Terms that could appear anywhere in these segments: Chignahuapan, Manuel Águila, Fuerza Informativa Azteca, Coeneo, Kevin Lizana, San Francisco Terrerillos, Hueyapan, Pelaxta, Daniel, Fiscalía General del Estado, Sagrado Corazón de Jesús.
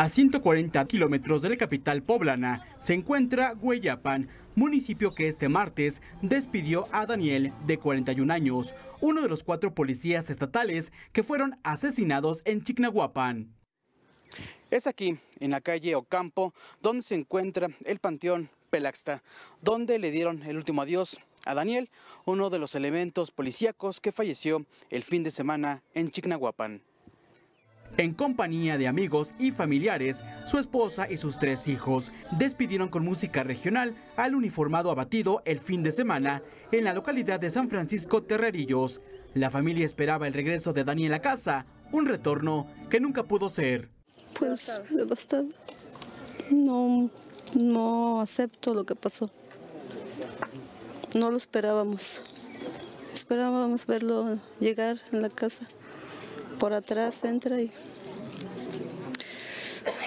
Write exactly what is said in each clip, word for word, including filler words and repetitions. A ciento cuarenta kilómetros de la capital poblana se encuentra Hueyapan, municipio que este martes despidió a Daniel, de cuarenta y un años, uno de los cuatro policías estatales que fueron asesinados en Chignahuapan. Es aquí, en la calle Ocampo, donde se encuentra el panteón Pelaxta, donde le dieron el último adiós a Daniel, uno de los elementos policíacos que falleció el fin de semana en Chignahuapan. En compañía de amigos y familiares, su esposa y sus tres hijos despidieron con música regional al uniformado abatido el fin de semana en la localidad de San Francisco Terrerillos. La familia esperaba el regreso de Daniel a casa, un retorno que nunca pudo ser. Pues, devastado. No, no acepto lo que pasó. No lo esperábamos. Esperábamos verlo llegar en la casa. Por atrás entra y,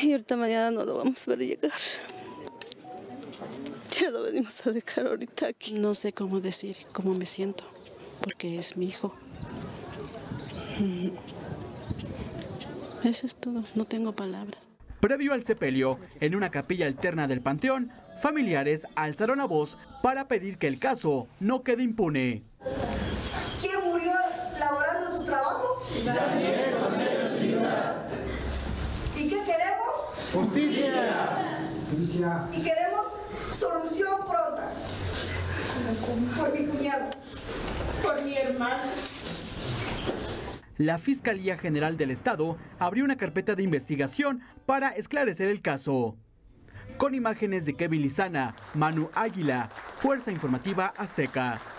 y ahorita mañana no lo vamos a ver llegar. Ya lo venimos a dejar ahorita aquí. No sé cómo decir cómo me siento, porque es mi hijo. Eso es todo, no tengo palabras. Previo al sepelio, en una capilla alterna del panteón, familiares alzaron la voz para pedir que el caso no quede impune. ¿Quién murió laborando en su trabajo? Daniel, ¿y qué queremos? Justicia. Justicia. Y queremos solución pronta. Por mi cuñado. Por mi hermano. La Fiscalía General del Estado abrió una carpeta de investigación para esclarecer el caso. Con imágenes de Kevin Lizana, Manuel Águila, Fuerza Informativa Azteca.